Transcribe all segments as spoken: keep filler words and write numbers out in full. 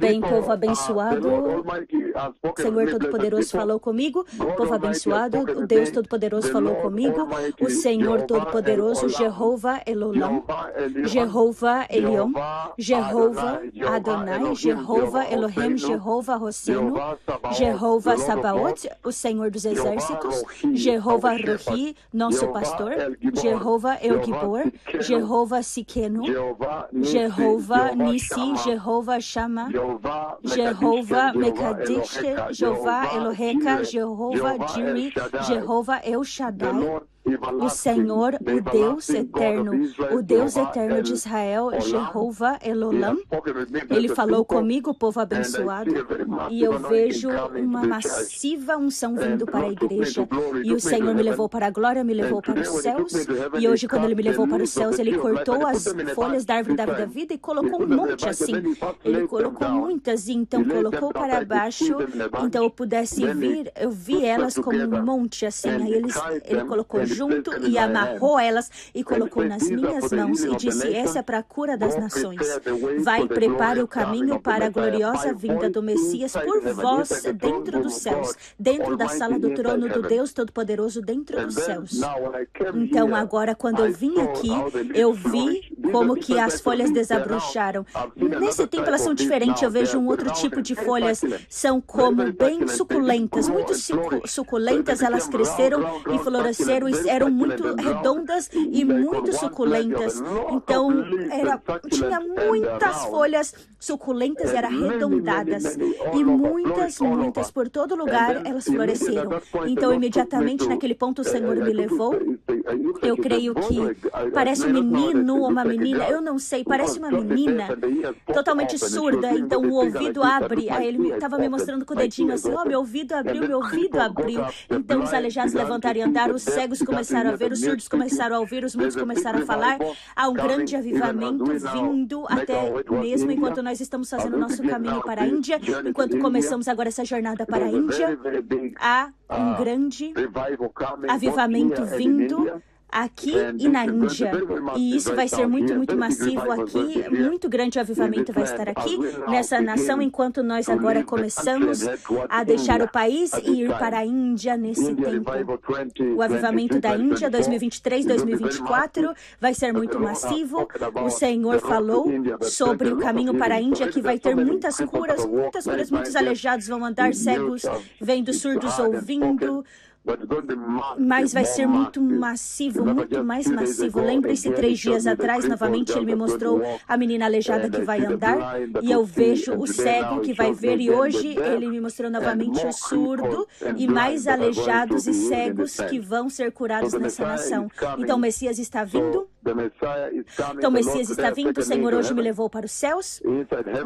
Bem, povo abençoado, Senhor Todo-Poderoso falou comigo, povo abençoado, Deus Todo-Poderoso falou comigo, o Senhor Todo-Poderoso, Jehová Elolão, Jehová Elion, Jehová Adonai, Jehová Elohim, Jehová Rossino, Jehová Sabaoth, o Senhor dos Exércitos, Jehová Ruhi, nosso pastor, Jehová El Gibor, Jehová Siqueno, Jehová Nisi, Jehova Shammah, Jehova Mekadiche, Jehová Eloheca, Jehova Jimmy, Jehova El Shaddai, o Senhor, o Deus eterno, o Deus eterno de Israel, Jehová El-Olam. Ele falou comigo, povo abençoado, e eu vejo uma massiva unção vindo para a igreja. E o Senhor me levou para a glória, me levou para os céus, e hoje, quando Ele me levou para os céus, Ele cortou as folhas da árvore da vida e colocou um monte assim. Ele colocou muitas e então colocou para baixo, então eu pudesse vir, eu vi elas como um monte assim. Aí Ele, ele colocou junto e amarrou elas e colocou nas minhas mãos e disse: essa é para a cura das nações. Vai, prepare o caminho para a gloriosa vinda do Messias por vós dentro dos céus, dentro da sala do trono do Deus Todo-Poderoso, dentro dos céus. Então agora, quando eu vim aqui, eu vi como que as folhas desabrocharam. Nesse tempo elas são diferentes, eu vejo um outro tipo de folhas, são como bem suculentas, muito suculentas, elas cresceram e floresceram e eram muito redondas e muito suculentas. Então, era, tinha muitas folhas suculentas, eram arredondadas. E muitas, muitas, por todo lugar, elas floresceram. Então, imediatamente, naquele ponto, o Senhor me levou. Eu creio que parece um menino ou uma menina, eu não sei, parece uma menina totalmente surda. Então, o ouvido abre. Aí ele estava me mostrando com o dedinho assim, ó, oh, meu ouvido abriu, meu ouvido abriu. Então, os aleijados levantaram e andaram, os cegos começaram a ver, os surdos começaram a ouvir, os mudos começaram a falar. Há um grande avivamento vindo até mesmo enquanto nós estamos fazendo nosso caminho para a Índia, enquanto começamos agora essa jornada para a Índia, há um grande avivamento vindo aqui e na Índia, e isso vai ser muito, muito massivo aqui, muito grande avivamento vai estar aqui nessa nação, enquanto nós agora começamos a deixar o país e ir para a Índia nesse tempo. O avivamento da Índia dois mil e vinte e três, dois mil e vinte e quatro vai ser muito massivo. O Senhor falou sobre o caminho para a Índia, que vai ter muitas curas, muitas curas, muitos aleijados vão andar, cegos vendo, surdos ouvindo, mas vai ser muito massivo, muito mais massivo. Lembrem-se, três dias atrás, novamente, ele me mostrou a menina aleijada que vai andar, e eu vejo o cego que vai ver, e hoje ele me mostrou novamente o surdo, e mais aleijados e cegos que vão ser curados nessa nação. Então, o Messias está vindo. Então, o Messias está vindo, o Senhor hoje me levou para os céus,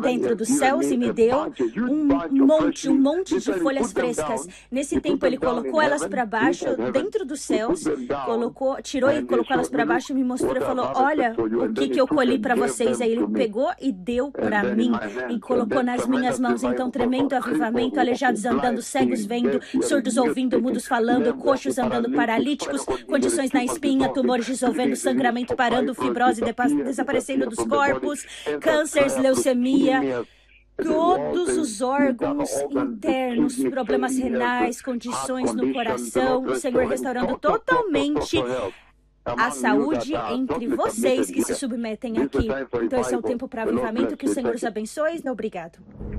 dentro dos céus, e me deu um monte, um monte de folhas frescas. Nesse tempo, ele colocou elas para baixo, dentro dos céus, colocou, tirou e colocou elas para baixo, e me mostrou e falou: olha o que, que eu colhi para vocês. Aí ele pegou e deu para mim, e colocou nas minhas mãos. Então, tremendo avivamento, aleijados andando, cegos vendo, surdos ouvindo, mudos falando, coxos andando, paralíticos, condições na espinha, tumores dissolvendo, sangramento parando, fibrose desaparecendo dos corpos, cânceres, leucemia, todos os órgãos internos, problemas renais, condições no coração, o Senhor restaurando totalmente a saúde entre vocês que se submetem aqui. Então, esse é o tempo para avivamento. Que o Senhor os abençoe. Obrigado.